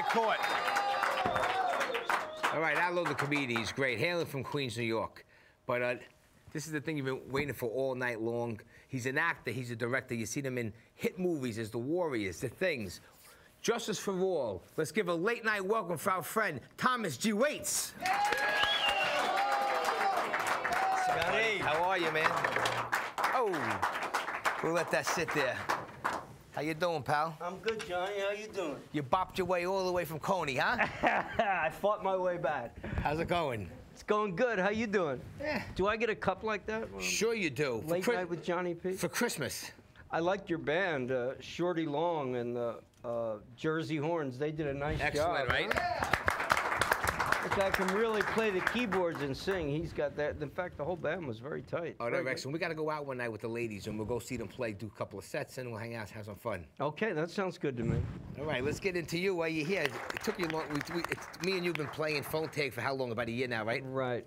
I caught. All right, I love the comedian. He's great. Hailing from Queens, New York. But this is the thing you've been waiting for all night long. He's an actor. He's a director. You've seen him in hit movies as The Warriors, The Things. Justice For All. Let's give a late night welcome for our friend, Thomas G. Waites. Hey, how are you, man? Oh, we'll let that sit there. How you doing, pal? I'm good, Johnny. How you doing? You bopped your way all the way from Coney, huh? I fought my way back. How's it going? It's going good. How you doing? Yeah. Do I get a cup like that? Sure you do. Late Night with Johnny P? For Christmas. I liked your band, Shorty Long and the Jersey Horns. They did a nice job. Excellent, right? Huh? Yeah. This guy can really play the keyboards and sing. He's got that. In fact, the whole band was very tight. Oh, that's excellent. We got to go out one night with the ladies, and we'll go see them play, do a couple of sets, and we'll hang out, have some fun. Okay, that sounds good to me. All right, let's get into you while you're here. It took you long. Me and you have been playing phone tag for how long? About a year now, right? Right.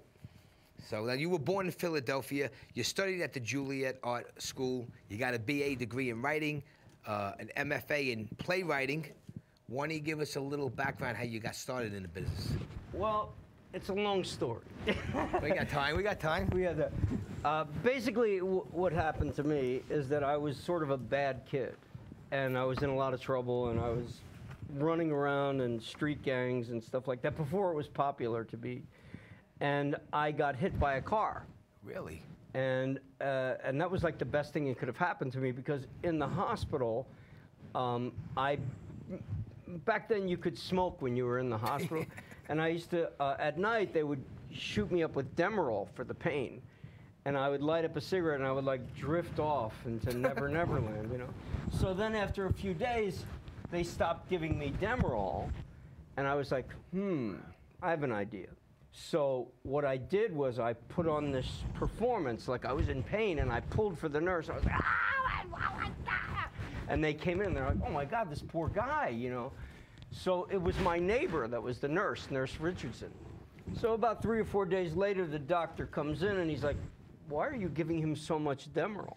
So now you were born in Philadelphia. You studied at the Juilliard Art School. You got a BA degree in writing, an MFA in playwriting. Why don't you give us a little background how you got started in the business? Well, it's a long story. We got time. We got time. We had that. Basically, what happened to me is that I was sort of a bad kid, and I was in a lot of trouble, and I was running around in street gangs and stuff like that before it was popular to be. And I got hit by a car. Really? And that was like the best thing that could have happened to me because in the hospital, back then you could smoke when you were in the hospital. And I used to, at night, they would shoot me up with Demerol for the pain. And I would light up a cigarette, and I would, like, drift off into Never Neverland, you know? So then after a few days, they stopped giving me Demerol. And I was like, I have an idea. So what I did was I put on this performance, like I was in pain, and I pulled for the nurse. I was like, and they came in, and they're like, oh, my God, this poor guy, you know? So it was my neighbor that was the nurse, Nurse Richardson. So about 3 or 4 days later, the doctor comes in and he's like, why are you giving him so much Demerol?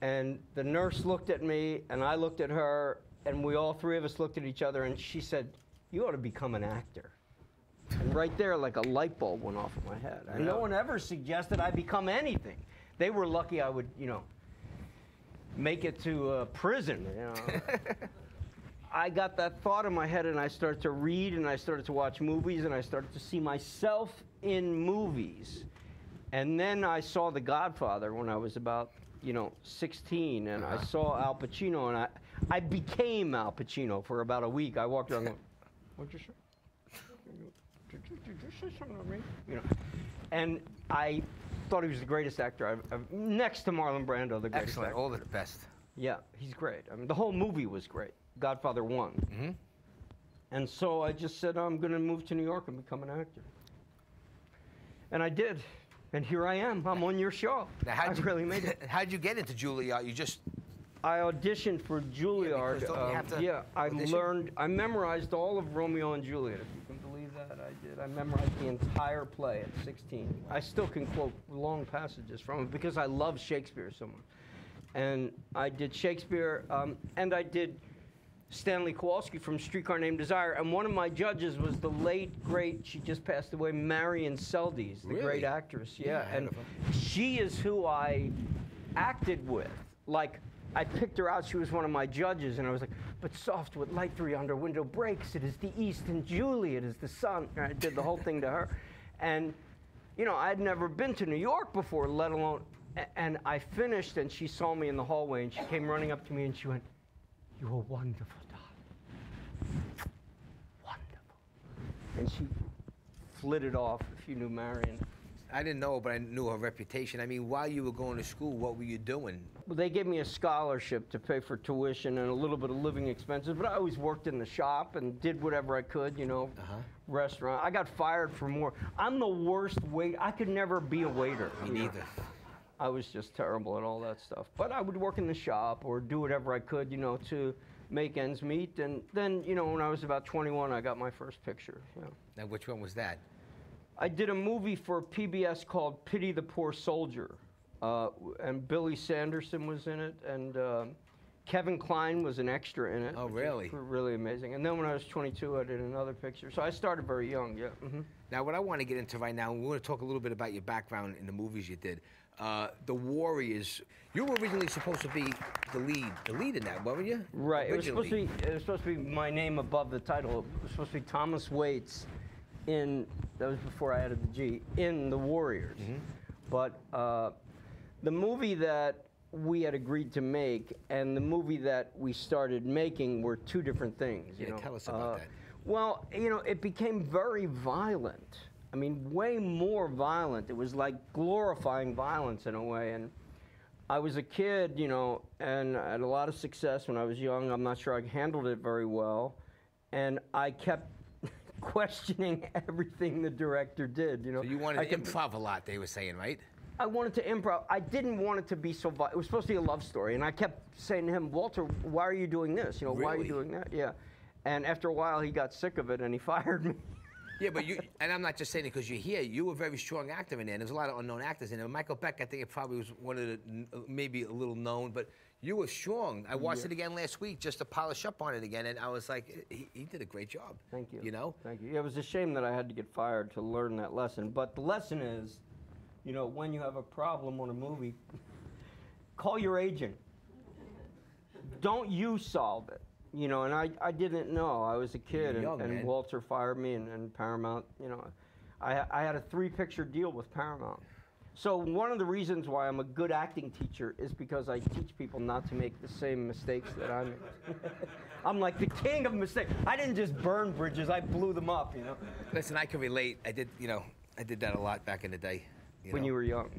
And the nurse looked at me and I looked at her and we all 3 of us looked at each other and she said, you ought to become an actor. And right there, like a light bulb went off in my head. And no one ever suggested I become anything. They were lucky I would, you know, make it to prison, you know. I got that thought in my head, and I started to read, and I started to watch movies, and I started to see myself in movies. And then I saw The Godfather when I was about, you know, 16, and I saw Al Pacino, and I became Al Pacino for about a week. I walked around going, what'd you say? Did you say something about me? You know, and I thought he was the greatest actor I've next to Marlon Brando, the greatest actor. Excellent, all the best. Yeah, he's great. I mean, the whole movie was great. Godfather 1. Mm-hmm. And so I just said, I'm going to move to New York and become an actor. And I did. And here I am. I'm on your show. Now, how'd you get into Juilliard? You just... I auditioned for Juilliard. Yeah, I learned... I memorized all of Romeo and Juliet, if you can believe that. I did. I memorized the entire play at 16. I still can quote long passages from it because I love Shakespeare so much. And I did Shakespeare, and I did... Stanley Kowalski from Streetcar Named Desire, and one of my judges was the late, great, she just passed away, Marion Seldes, the great actress. Yeah, and she is who I acted with. Like, I picked her out, she was one of my judges, and I was like, but soft with light through yonder window breaks, it is the east, and Juliet is the sun. And I did the whole thing to her. And, you know, I'd never been to New York before, let alone, and I finished, and she saw me in the hallway, and she came running up to me, and she went, you were wonderful, darling. Wonderful. And she flitted off, if you knew Marion. I didn't know her, but I knew her reputation. I mean, while you were going to school, what were you doing? Well, they gave me a scholarship to pay for tuition and a little bit of living expenses, but I always worked in the shop and did whatever I could, you know, restaurant. I got fired for more. I'm the worst waiter. I could never be a waiter. Me neither. I was just terrible at all that stuff. But I would work in the shop or do whatever I could, you know, to make ends meet. And then, you know, when I was about 21, I got my first picture. Yeah. Now, which one was that? I did a movie for PBS called Pity the Poor Soldier. And Billy Sanderson was in it. And Kevin Klein was an extra in it. Oh, really? Really amazing. And then when I was 22, I did another picture. So I started very young, yeah. Mm-hmm. Now, what I want to get into right now, we want to talk a little bit about your background in the movies you did. The Warriors, you were originally supposed to be the lead in that, weren't you? Right. It was supposed to be my name above the title. It was supposed to be Thomas Waites in, that was before I added the G, in The Warriors. Mm-hmm. But the movie that we had agreed to make and the movie that we started making were two different things. You know? Tell us about that. Well, you know, it became very violent. I mean, way more violent. It was like glorifying violence in a way. And I was a kid, you know, and I had a lot of success when I was young. I'm not sure I handled it very well. And I kept questioning everything the director did, you know. So you wanted to improv a lot, they were saying, right? I wanted to improv. I didn't want it to be so violent. It was supposed to be a love story, and I kept saying to him, Walter, why are you doing this? You know, why are you doing that? Yeah. And after a while, he got sick of it, and he fired me. Yeah, but you, and I'm not just saying it because you're here, you were a very strong actor in there, and there's a lot of unknown actors in there. Michael Beck, I think it probably was one of the, maybe a little known, but you were strong. I watched it again last week just to polish up on it again, and I was like, he did a great job. Thank you. You know? Thank you. It was a shame that I had to get fired to learn that lesson, but the lesson is, you know, when you have a problem on a movie, call your agent. Don't you solve it. You know, and I didn't know. I was a kid, and Walter fired me, and Paramount, you know. I had a 3-picture deal with Paramount. So one of the reasons why I'm a good acting teacher is because I teach people not to make the same mistakes that I make. I'm like the king of mistakes. I didn't just burn bridges. I blew them up, you know. Listen, I can relate. I did, you know, I did that a lot back in the day. When you were young.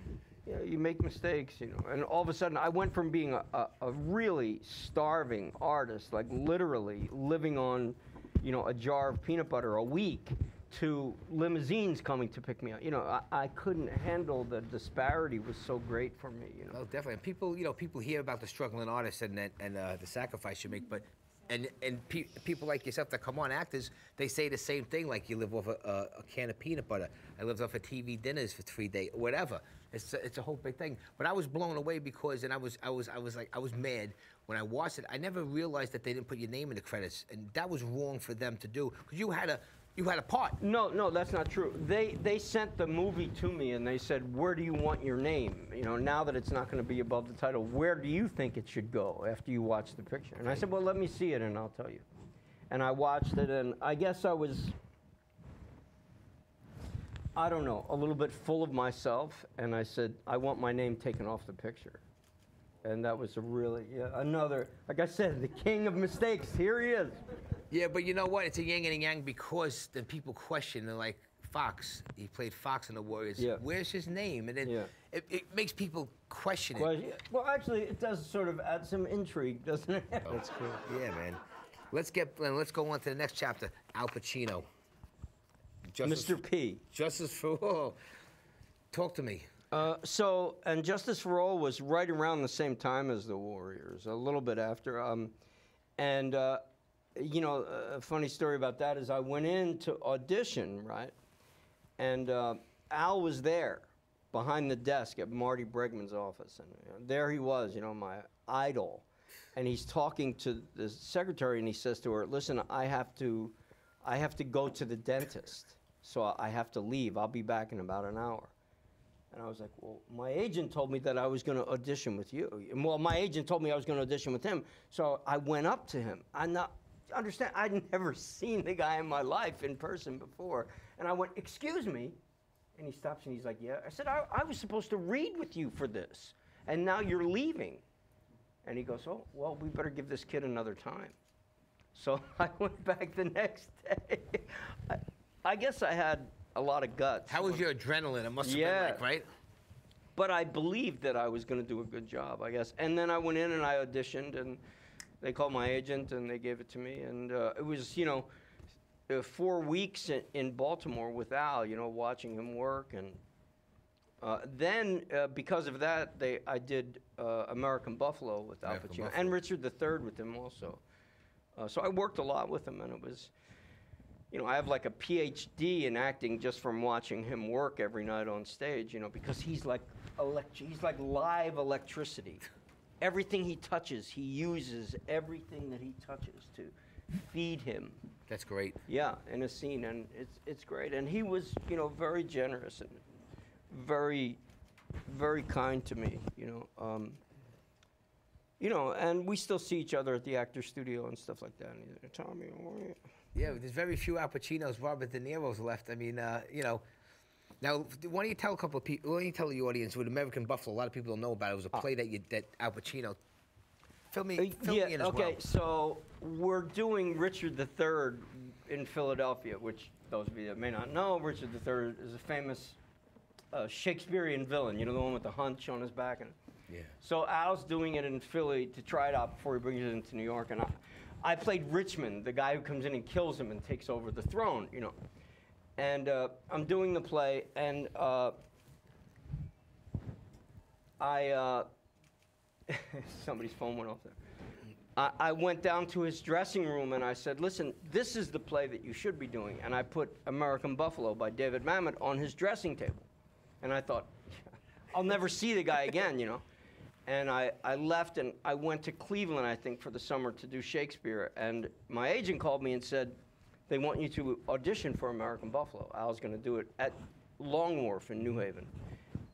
You know, you make mistakes, you know. And all of a sudden, I went from being a really starving artist, like literally living on, you know, a jar of peanut butter a week, to limousines coming to pick me up. You know, I couldn't handle the disparity was so great for me, you know. Oh, definitely. And people, you know, people hear about the struggling artists and the sacrifice you make, but And people like yourself that come on, actors, they say the same thing, like you live off a can of peanut butter. I lived off of TV dinners for 3 days, whatever. It's a whole big thing. But I was blown away because, and I was mad when I watched it. I never realized that they didn't put your name in the credits, and that was wrong for them to do because you had a part. No, no, that's not true. They sent the movie to me and they said, where do you want your name? You know, now that it's not going to be above the title, where do you think it should go after you watch the picture? And I said, well, let me see it and I'll tell you. And I watched it and I guess I was, I don't know, a little bit full of myself. And I said, I want my name taken off the picture. And that was a really, another, like I said, the king of mistakes. Here he is. Yeah, but you know what? It's a yin and a yang because then people question. They're like, Fox. He played Fox in The Warriors. Yeah. Where's his name? And then it makes people question it. Well, actually, it does sort of add some intrigue, doesn't it? Oh, that's cool. Yeah, man. Let's go on to the next chapter. Al Pacino. Mr. P. Justice For All. Talk to me. And Justice For All was right around the same time as The Warriors, a little bit after. You know, a funny story about that is I went in to audition, right? And Al was there behind the desk at Marty Bregman's office. And there he was, you know, my idol. And he's talking to the secretary and he says to her, listen, I have to go to the dentist. So I have to leave. I'll be back in about an hour. And I was like, well, my agent told me that I was going to audition with you. Well, my agent told me I was going to audition with him. So I went up to him. Understand, I'd never seen the guy in my life in person before. And I went, excuse me. And he stops and he's like, yeah. I said, I was supposed to read with you for this. And now you're leaving. And he goes, oh, well, we better give this kid another time. So I went back the next day. I guess I had a lot of guts. How was your adrenaline? It must have been like, right? But I believed that I was going to do a good job, I guess. And then I went in and I auditioned and they called my agent, and they gave it to me. And it was, you know, 4 weeks in Baltimore with Al, you know, watching him work. And then, because of that, I did American Buffalo with Al Pacino, and Richard III with him also. So I worked a lot with him, and it was, you know, I have like a PhD in acting just from watching him work every night on stage, you know, because he's like live electricity. everything he touches, he uses everything that he touches to feed him. That's great. Yeah, in a scene, and it's great. And he was, you know, very generous and very, very kind to me, you know, and we still see each other at the actor's studio and stuff like that. And he's like, Tommy, how are you? Yeah, there's very few Al Pacinos, Robert De Niro's left. I mean, you know. Now, why don't you tell a couple of people? Why don't you tell the audience with American Buffalo? A lot of people don't know about it. It was a play that Al Pacino. Fill me in as well. Okay, so we're doing Richard III in Philadelphia, which those of you that may not know, Richard III is a famous Shakespearean villain. You know, the one with the hunch on his back. And yeah. So Al's doing it in Philly to try it out before he brings it into New York. And I played Richmond, the guy who comes in and kills him and takes over the throne. You know. And I'm doing the play, and somebody's phone went off there. I went down to his dressing room, and I said, listen, this is the play that you should be doing. And I put American Buffalo by David Mamet on his dressing table. And I thought, I'll never see the guy again, you know. And I left, and I went to Cleveland, I think, for the summer to do Shakespeare. And my agent called me and said, they want you to audition for American Buffalo. Al's going to do it at Long Wharf in New Haven.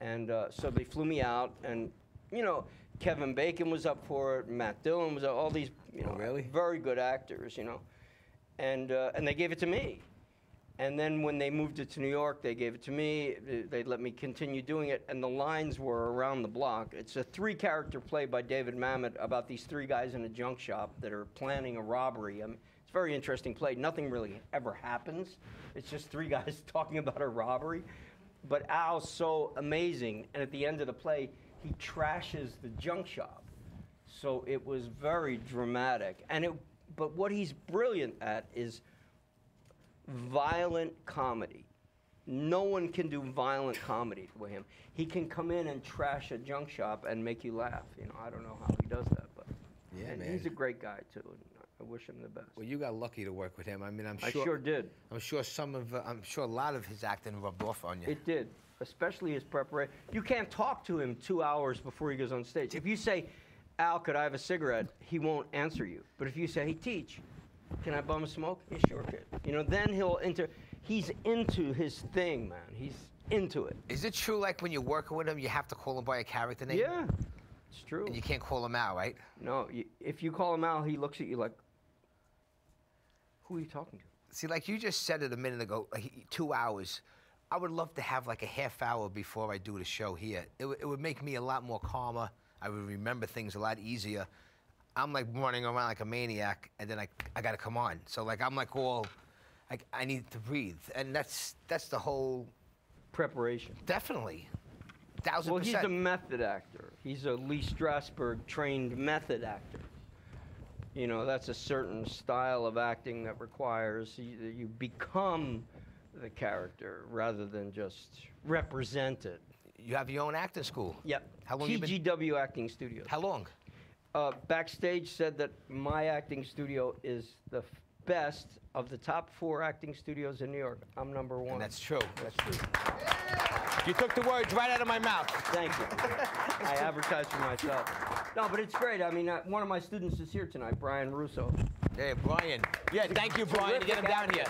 And so they flew me out, and, you know, Kevin Bacon was up for it, Matt Dillon was up, all these, you know, very good actors, you know. And they gave it to me. And then when they moved it to New York, they gave it to me. They let me continue doing it, and the lines were around the block. It's a three-character play by David Mamet about these three guys in a junk shop that are planning a robbery. I mean, very interesting play. Nothing really ever happens. It's just three guys talking about a robbery. But Al's so amazing, and at the end of the play, he trashes the junk shop. So it was very dramatic. And but what he's brilliant at is violent comedy. No one can do violent comedy with him. He can come in and trash a junk shop and make you laugh. You know, I don't know how he does that, but yeah, and man, he's a great guy too. I wish him the best. Well, you got lucky to work with him. I mean, I sure did. I'm sure a lot of his acting rubbed off on you. It did, especially his preparation. You can't talk to him 2 hours before he goes on stage. If you say, Al, could I have a cigarette? He won't answer you. But if you say, hey, Teach, can I bum a smoke? Yeah, sure, kid. You know, then he's into his thing, man. He's into it. Is it true, like, when you're working with him, you have to call him by a character name? Yeah, it's true. And you can't call him out, right? No, if you call him out, he looks at you like, who are you talking to? See, like you just said it a minute ago, like 2 hours. I would love to have like a half hour before I do the show here. It would make me a lot more calmer. I would remember things a lot easier. I'm like running around like a maniac, and then I got to come on. So like I'm like all, like I need to breathe, and that's the whole preparation. Definitely, 1000%. Well, he's a method actor. He's a Lee Strasberg trained method actor. You know, that's a certain style of acting that requires you become the character rather than just represent it. You have your own acting school. Yep. How long? TGW Acting Studio. How long? Backstage said that my acting studio is the best of the top 4 acting studios in New York. I'm #1. And that's true. That's true. Yeah. You took the words right out of my mouth. Thank you. I advertise for myself. No, but it's great. I mean, one of my students is here tonight, Brian Russo. Hey, Brian. Yeah, thank you, Brian, to get him down here.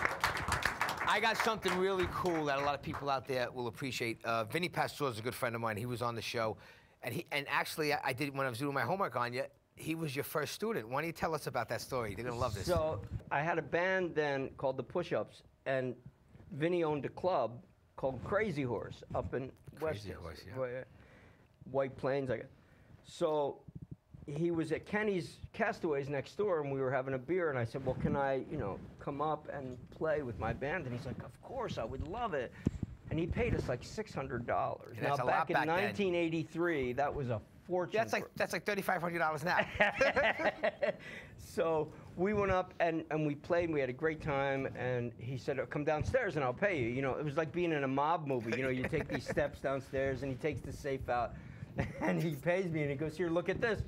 I got something really cool that a lot of people out there will appreciate. Vinnie Pastore is a good friend of mine. He was on the show, and actually, I did when I was doing my homework on you. He was your first student. Why don't you tell us about that story? They're gonna love this. So I had a band then called The Push-Ups, and Vinnie owned a club called Crazy Horse up in West. Crazy Horse, yeah. White Plains, I guess. So he was at Kenny's Castaways next door, and we were having a beer, and I said, well, can I, you know, come up and play with my band? And he's like, of course, I would love it. And he paid us like $600. Now, back in 1983, that was a fortune. That's like $3,500 now. So we went up, and we played, and we had a great time, and he said, oh, come downstairs, and I'll pay you. You know, it was like being in a mob movie. You know, you take these steps downstairs, and he takes the safe out. And he pays me, and he goes, here, look at this.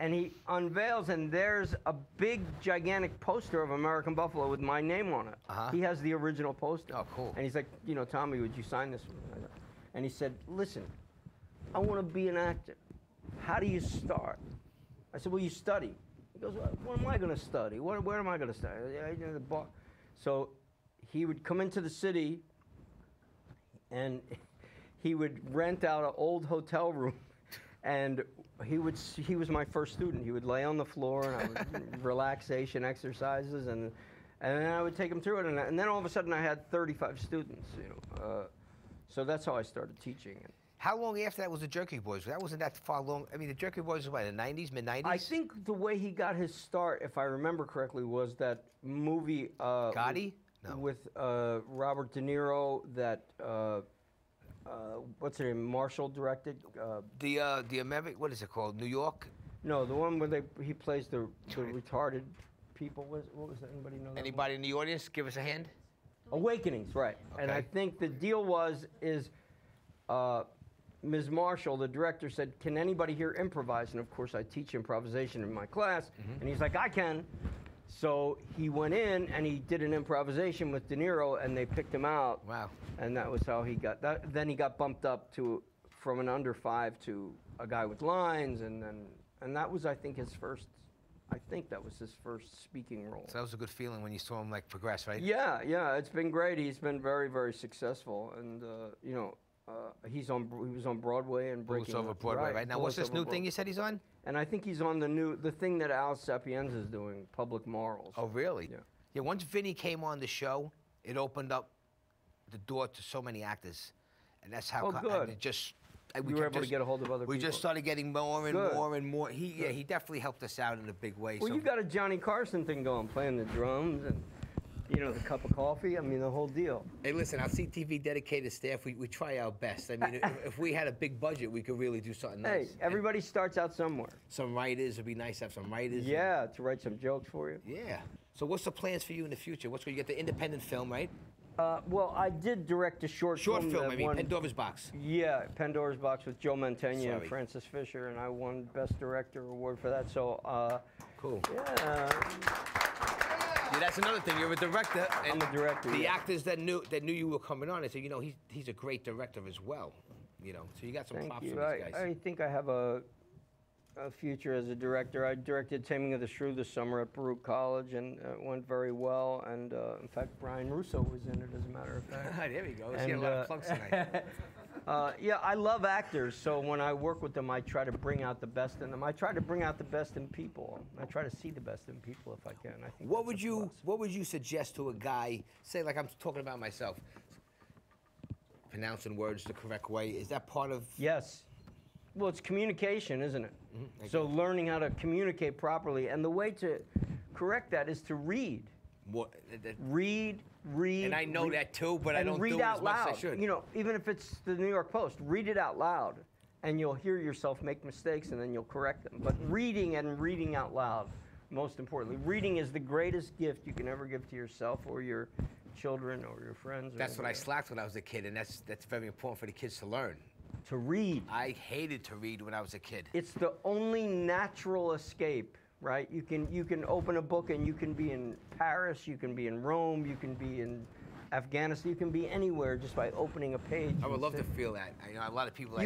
And he unveils, and there's a big, gigantic poster of American Buffalo with my name on it. Uh-huh. He has the original poster. Oh, cool. And he's like, you know, Tommy, would you sign this one? And he said, listen, I want to be an actor. How do you start? I said, well, you study. He goes, well, what am I going to study? Where am I going to study? The bar. So he would come into the city, and he would rent out an old hotel room. And he was my first student. He would lay on the floor, and I would relaxation exercises, and then I would take him through it. And then all of a sudden, I had 35 students. You know, so that's how I started teaching. How long after that was the Jerky Boys? That wasn't that far long. I mean, the Jerky Boys was what, in the 90s, mid-90s? I think the way he got his start, if I remember correctly, was that movie Gotti? No. With Robert De Niro that... what's her name? Marshall directed the American. What is it called? New York? No, the one where he plays the retarded people. What was that? Anybody know? Anybody in the audience? Give us a hand. Awakenings, right? Okay. And I think the deal was Ms. Marshall, the director, said, "Can anybody here improvise?" And of course, I teach improvisation in my class, and he's like, "I can." So he went in and he did an improvisation with De Niro, and they picked him out. Wow! And that was how he got that. Then he got bumped up from an under five to a guy with lines, and that was, I think, his first. I think that was his first speaking role. So that was a good feeling when you saw him like progress, right? Yeah, yeah. It's been great. He's been very, very successful, and you know, he was on Broadway and breaking over Broadway right now. What's this new thing you said he's on? And I think he's on the thing that Al Sapienza is doing, Public Morals. Oh, really? Yeah. Yeah, once Vinnie came on the show, it opened up the door to so many actors. And that's how... Oh, good. And it just... We were able to get a hold of other people. We just started getting more and more and more. He definitely helped us out in a big way. Well, so you got a Johnny Carson thing going, playing the drums and... You know, the cup of coffee. I mean, the whole deal. Hey, listen, our CTV dedicated staff, we try our best. I mean, if we had a big budget, we could really do something nice. Hey, everybody starts out somewhere. Some writers. It'd be nice to have some writers. Yeah, to write some jokes for you. Yeah. So what's the plans for you in the future? What's going to get the independent film, right? Well, I did direct a short film, I mean, Pandora's Box. Yeah, Pandora's Box with Joe Mantegna and Francis Fisher, and I won Best Director Award for that, so... cool. Yeah. Yeah, that's another thing. You're a director, and I'm a director. The actors that knew you were coming on, they said, you know, he's a great director as well. You know, so you got some props for these guys. I think I have a future as a director. I directed Taming of the Shrew this summer at Baruch College, and it went very well. And in fact, Brian Russo was in it, as a matter of fact. There we go. He's getting a lot of plugs tonight. Yeah, I love actors, so when I work with them, I try to bring out the best in them. I try to bring out the best in people. I try to see the best in people if I can. I think what would you suggest to a guy, say, like I'm talking about myself, pronouncing words the correct way? Is that part of... Yes. Well, it's communication, isn't it? Mm-hmm. So learning how to communicate properly, and the way to correct that is to read. Read. And I know that too, but I don't do it as much as I should. You know, even if it's the New York Post, read it out loud, and you'll hear yourself make mistakes, and then you'll correct them. But reading and reading out loud, most importantly, reading is the greatest gift you can ever give to yourself or your children or your friends. Or that's what I slacked when I was a kid, and that's very important for the kids to learn. To read. I hated to read when I was a kid. It's the only natural escape. Right? You can open a book and you can be in Paris, you can be in Rome, you can be in Afghanistan, you can be anywhere just by opening a page. I would love to feel that. I know a lot of people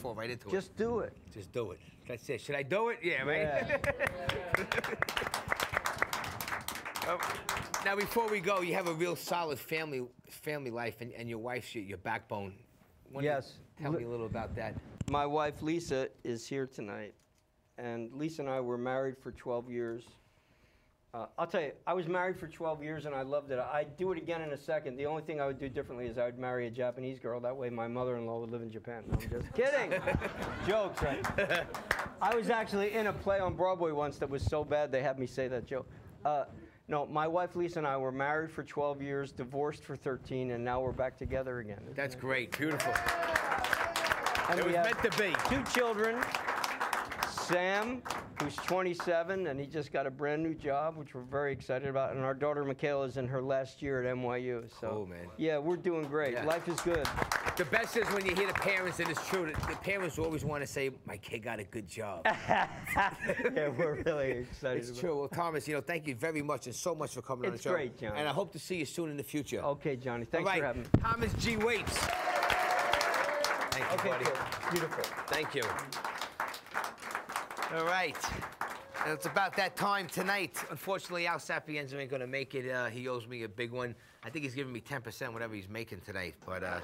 fall right into it. Just do it. Just do it. That's it. Should I do it? Yeah, right? Yeah. Now, before we go, you have a real solid family life, and your wife's your backbone. Yes. Tell me a little about that. My wife, Lisa, is here tonight. And Lisa and I were married for 12 years. I'll tell you, I was married for 12 years and I loved it. I'd do it again in a second. The only thing I would do differently is I would marry a Japanese girl. That way my mother-in-law would live in Japan. I'm just kidding. Jokes, right? I was actually in a play on Broadway once that was so bad they had me say that joke. No, my wife Lisa and I were married for 12 years, divorced for 13, and now we're back together again. That's great. Beautiful. And it was meant to be. Two children. Sam, who's 27, and he just got a brand new job, which we're very excited about. And our daughter, Michaela, is in her last year at NYU. So, cool, man. Yeah, we're doing great. Yeah. Life is good. The best is when you hear the parents, and it's true. The parents always want to say, my kid got a good job. Yeah, we're really excited It's true. Well, Thomas, you know, thank you very much and so much for coming on the show. It's great, Johnny. And I hope to see you soon in the future. Okay, Johnny. Thanks for having me. Thomas G. Waites. Thank you, buddy. Cool. Beautiful. Thank you. All right. And it's about that time tonight. Unfortunately, Al Sapienza ain't gonna make it. He owes me a big one. I think he's giving me 10% whatever he's making tonight, but